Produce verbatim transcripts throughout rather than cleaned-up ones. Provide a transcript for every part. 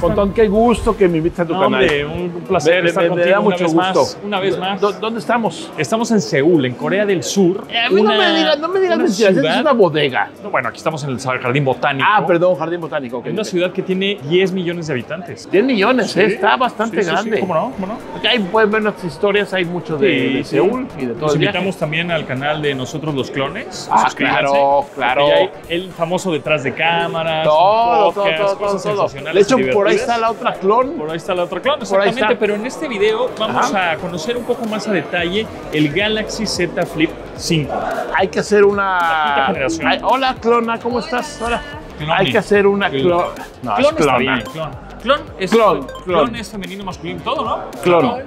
Pontón, qué gusto que me invites a tu no, canal. Hombre, un placer me, estar me, contigo me da mucho una vez gusto. Más, una vez más. ¿Dónde estamos? Estamos en Seúl, en Corea del Sur. Eh, a mí una, no me digas, no me digas mentiras, es una bodega. No, bueno, aquí estamos en el Jardín Botánico. Ah, perdón, Jardín Botánico. Okay, una okay. ciudad que tiene diez millones de habitantes. diez millones, sí. eh, está bastante sí, sí, grande. Sí, ¿cómo no? ¿Cómo no? Acá okay, pueden ver nuestras historias, hay mucho de, sí, de Seúl sí. y de todo Nos el invitamos viaje. También al canal de Nosotros los Clones. Ah, claro, claro. Hay el famoso detrás de cámaras, todo, podcast, todo, todo, cosas todo, todo. sensacionales. De hecho, por ahí está la otra clon. Por ahí está la otra clon, exactamente. Pero en este video vamos Ajá. a conocer un poco más a detalle el Galaxy Z Flip cinco. Hay que hacer una... Ay, hola, clona, ¿cómo estás? Hola. Clone. Hay que hacer una clon. No, clon es está bien, clon. Clon es, clon, clon. Clon es femenino, masculino, todo, ¿no? Clon.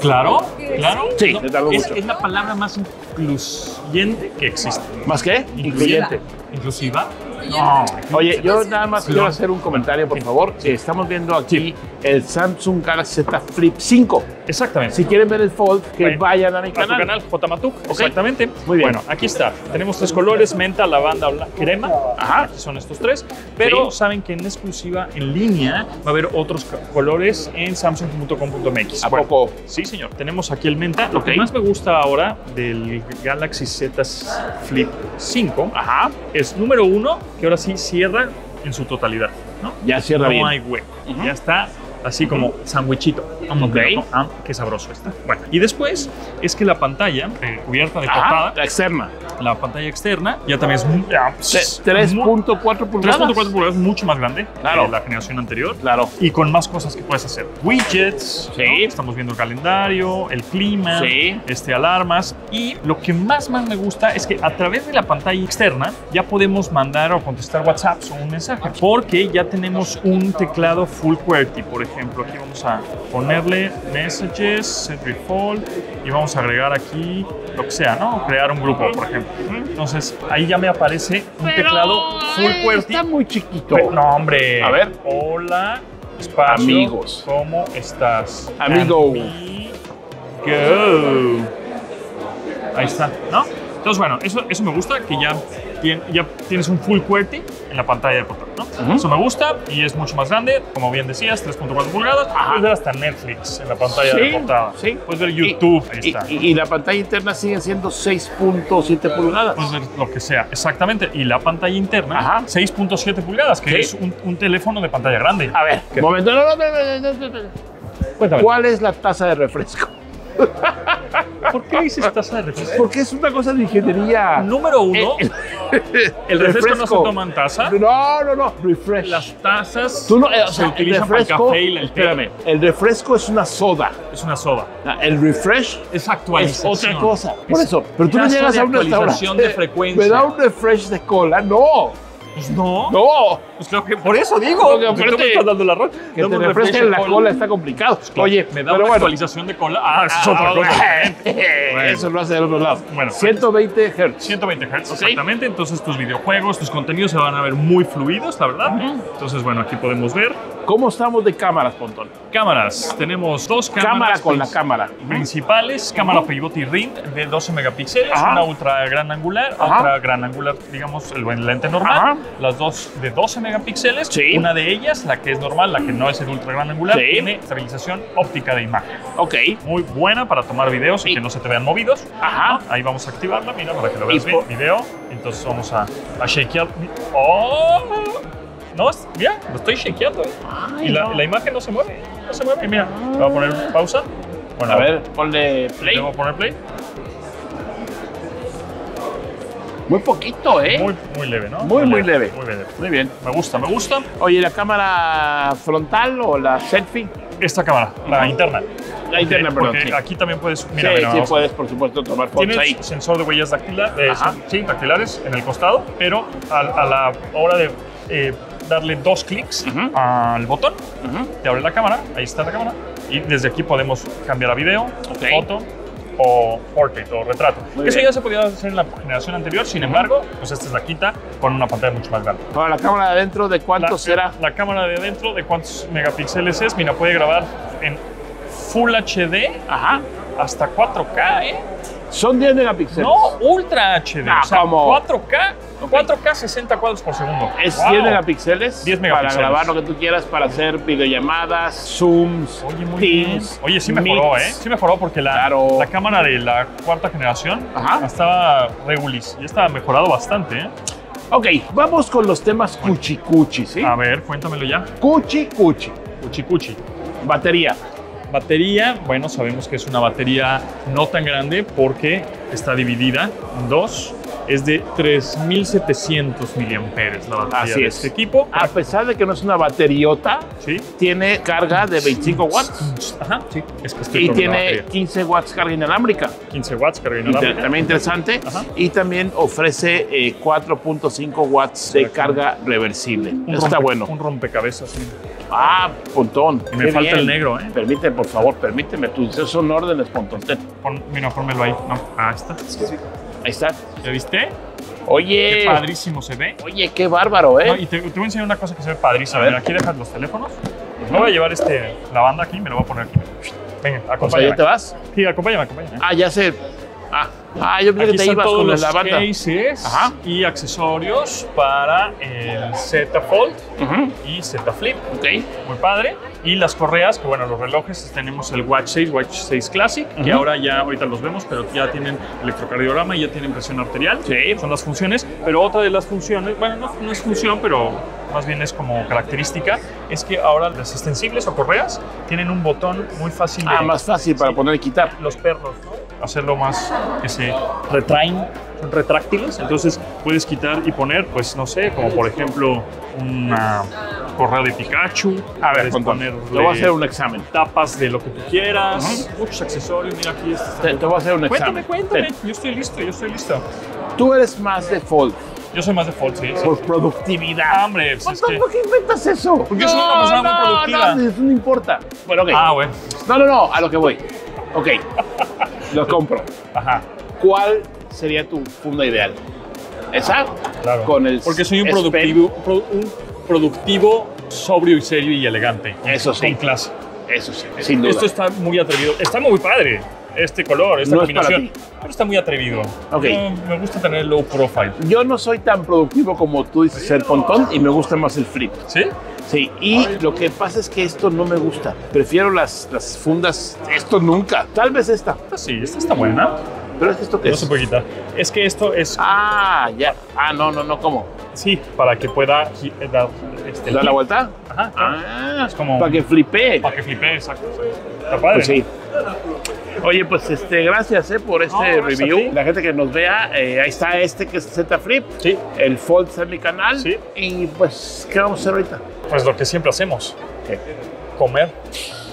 Claro, claro. Sí, no, es, es la palabra más incluyente que existe. ¿Más qué? Incluyente. ¿Inclusiva? No. Oye, yo nada más quiero hacer un comentario, por favor. Estamos viendo aquí el Samsung Galaxy Z Flip cinco. Exactamente. Si quieren ver el Fold, que vayan a mi canal. A tu canal, J Matuk. Exactamente. Muy bien. Bueno, aquí está. Tenemos tres colores, menta, lavanda, crema. Ajá. Son estos tres. Pero saben que en exclusiva, en línea, va a haber otros colores en Samsung punto com punto m x. ¿A poco? Sí, señor. Tenemos aquí el menta. Lo que más me gusta ahora del Galaxy Z Flip cinco Ajá. es, número uno, que ahora sí cierra en su totalidad, ¿no? Ya cierra bien. No hay hueco. Uh -huh. Ya está así como sandwichito. Okay. Ah, qué sabroso está. Bueno, y después es que la pantalla eh, cubierta de portada. Ah, la externa. La pantalla externa ya también es tres punto cuatro pulgadas. tres punto cuatro pulgadas, mucho más grande claro. que la generación anterior. Claro. Y con más cosas que puedes hacer. Widgets. Sí. ¿no? Estamos viendo el calendario, el clima, sí. este, alarmas. Y lo que más, más me gusta es que a través de la pantalla externa ya podemos mandar o contestar WhatsApp o un mensaje. Porque ya tenemos un teclado full QWERTY, por ejemplo. Aquí vamos a ponerle Messages, Set Default y vamos a agregar aquí lo que sea, ¿no? Crear un grupo, por ejemplo. Entonces, ahí ya me aparece un Pero, teclado full ay, QWERTY. Está muy chiquito. Pero, no, hombre. A ver. Hola, espacio, amigos. ¿Cómo estás? Amigo. Amigo. Ahí está, ¿no? Entonces, bueno, eso, eso me gusta, que ya, tiene, ya tienes un full QWERTY en la pantalla de portal, ¿no? Uh -huh. Eso me gusta y es mucho más grande, como bien decías, tres punto cuatro pulgadas. Ajá. Puedes ver hasta Netflix en la pantalla sí, de portada. Sí. Puedes ver YouTube. Y, ahí está. Y, y, y la pantalla interna sigue siendo seis punto siete pulgadas. Puedes ver lo que sea, exactamente. Y la pantalla interna, seis punto siete pulgadas, que ¿Sí? es un, un teléfono de pantalla grande. A ver, un momento. No, no, no, no, no, no. Cuéntame. ¿Cuál es la taza de refresco? ¿Por qué dices taza de refresco? Porque es una cosa de ingeniería. Número uno, el, el, el refresco, refresco no se toma en taza. No, no, no. Refresh. Las tazas Tú no, el, se o sea, utilizan el refresco, para el café y el té. Espérame. El refresco es una soda. Es una soda. El refresh es actualización. Es otra cosa. Por eso. Pero tú no llegas a un restaurante. ¿Me da un refresh de cola? No. Pues no. No. Pues claro que por eso digo. No, que te, dando la ro que te refresque en la cola, cola está complicado. Claro. Oye, me da una bueno. actualización de cola. Ah, eso ah, es bueno. Eso lo hace del otro lado. Bueno, ciento veinte hertz. ciento veinte hertz, okay. exactamente. Entonces tus videojuegos, tus contenidos se van a ver muy fluidos, la verdad. Uh-huh. Entonces, bueno, aquí podemos ver. ¿Cómo estamos de cámaras, Pontón? Cámaras. Tenemos dos cámaras. Cámara con la cámara. Principales. Uh-huh. Cámara pivote y R I N D de doce megapíxeles. Ajá. Una ultra gran angular. Ajá. Otra gran angular, digamos, el buen lente normal. Ajá. Las dos de doce megapíxeles. Sí. Una de ellas, la que es normal, la que no es el ultra gran angular, sí. tiene estabilización óptica de imagen. Ok. Muy buena para tomar videos sí. y que no se te vean movidos. Ajá. Ahí vamos a activarla, mira, para que lo veas bien. Video. Entonces vamos a, a shakear. ¡Oh! No, mira, lo estoy shakeando. ¿eh? Ay, y la, no. la imagen no se mueve. No se mueve. Y mira, le voy a poner pausa. Bueno, a ver, ponle play. Le voy a poner play. Muy poquito, ¿eh? Muy, muy leve, ¿no? Muy, muy leve. Muy leve. Muy bien. Me gusta, me gusta. Oye, ¿la cámara frontal o la selfie? Esta cámara, la interna. La interna, perdón. Porque aquí también puedes... Mira, sí, sí puedes, por supuesto, tomar fotos ahí. Tienes sensor de huellas dactilares, sí, dactilares en el costado, pero a, a la hora de eh, darle dos clics al botón, te abre la cámara, ahí está la cámara, y desde aquí podemos cambiar a video, foto, o portrait o retrato. Muy Eso bien. ya se podía hacer en la generación anterior, sin embargo, pues esta es la quinta con una pantalla mucho más grande. Para la cámara de adentro, ¿de cuántos será? La cámara de adentro, ¿de cuántos megapíxeles es? Mira, puede grabar en Full H D Ajá. hasta cuatro K, ¿eh? Son diez megapíxeles. No, Ultra H D, no, o sea, ¿cómo? cuatro K Okay. cuatro K sesenta cuadros por segundo. Es wow. diez megapíxeles. diez megapíxeles. Para grabar lo que tú quieras, para hacer videollamadas, zooms, Oye, muy teams, bien. Oye, sí mejoró, mix. ¿eh? Sí mejoró porque la, claro. la cámara de la cuarta generación Ajá. estaba regulis y está mejorado bastante, ¿eh? Ok, vamos con los temas cuchicuchi, ¿sí? A ver, cuéntamelo ya. Cuchicuchi. Cuchicuchi. Batería. Batería, bueno, sabemos que es una batería no tan grande porque está dividida en dos. Es de tres mil setecientos miliamperios la batería Así de es. este equipo. A pesar de que no es una bateriota, ¿Sí? tiene carga de veinticinco watts. Ajá, sí. Es que y tiene quince watts carga inalámbrica. quince watts carga inalámbrica. Inter también interesante. Ajá. Y también ofrece eh, cuatro punto cinco watts de carga reversible. Está bueno. Un rompecabezas. Sí. Ah, Pontón. Y me falta bien. el negro, ¿eh? Permíteme, por favor, permíteme. Tus deseos son órdenes, Pontón. Pon, mira, pónmelo ahí. No. Ah, está. Es que sí. Ahí está. ¿Ya viste? Oye. Qué padrísimo se ve. Oye, qué bárbaro, ¿eh? No, y te, te voy a enseñar una cosa que se ve padrísima. Mira, aquí dejas los teléfonos. Uh-huh. Me voy a llevar este, la banda aquí, me lo voy a poner aquí. Venga, acompáñame. ¿Ya te vas? Sí, acompáñame, acompáñame. Ah, ya sé. Ah, ah yo pensé que te ibas con la banda. Aquí están todos los cases Ajá. y accesorios para el Z Fold uh-huh. y Z Flip. Ok. Muy padre. Y las correas, que bueno, los relojes, tenemos el Watch seis, Watch seis Classic, uh-huh. que ahora ya, ahorita los vemos, pero ya tienen electrocardiograma y ya tienen presión arterial. Sí. Son las funciones, pero otra de las funciones, bueno, no, no es función, pero más bien es como característica, es que ahora las extensibles o correas tienen un botón muy fácil de... Ah, más fácil para sí, poner y quitar. Los perros, ¿no? Hacerlo más que se retraen, son retráctiles, entonces puedes quitar y poner, pues no sé, como por ejemplo una correa de Pikachu. A ver, poner. Te voy a hacer un examen. Tapas de lo que tú quieras, uh-huh. muchos accesorios, mira aquí. Te, te voy a hacer un cuéntame, examen. Cuéntame, cuéntame. Yo estoy listo, yo estoy listo. Tú eres más de Fold. Yo soy más de Fold, sí. Por sí. productividad. Hombre, pues es que... ¿Por qué inventas eso? Porque no, soy una persona no, muy productiva. No, eso no importa. Bueno, ok. Ah, bueno. No, no, no, a lo que voy. Ok, lo compro. Ajá. ¿Cuál sería tu funda ideal? ¿Esa? Claro. Con el Porque soy un productivo, pro, un productivo sobrio y serio y elegante. Eso sí. Con clase. Eso sí, sin duda. Esto está muy atrevido. Está muy padre. Este color, esta no combinación, es pero está muy atrevido. Okay. No, me gusta tener low profile. Yo no soy tan productivo como tú dices el Pontón y me gusta más el Flip. ¿Sí? Sí, y Ay, lo que pasa es que esto no me gusta. Prefiero las, las fundas, esto nunca. Tal vez esta. Sí, esta está buena. Pero es que esto que no es? se puede quitar. Es que esto es... Ah, ya. Ah, no, no, no, ¿cómo? Sí, para que pueda dar este, la vuelta. Ajá. Claro. Ah, es como... Para que flipee. Para que flipee, exacto. Está padre. Pues sí. Oye, pues este, gracias eh, por este no, review. La gente que nos vea, eh, ahí está este que es Z Flip. Sí. El Fold está en mi canal. Sí. Y pues, ¿qué vamos a hacer ahorita? Pues lo que siempre hacemos. ¿Qué? Comer.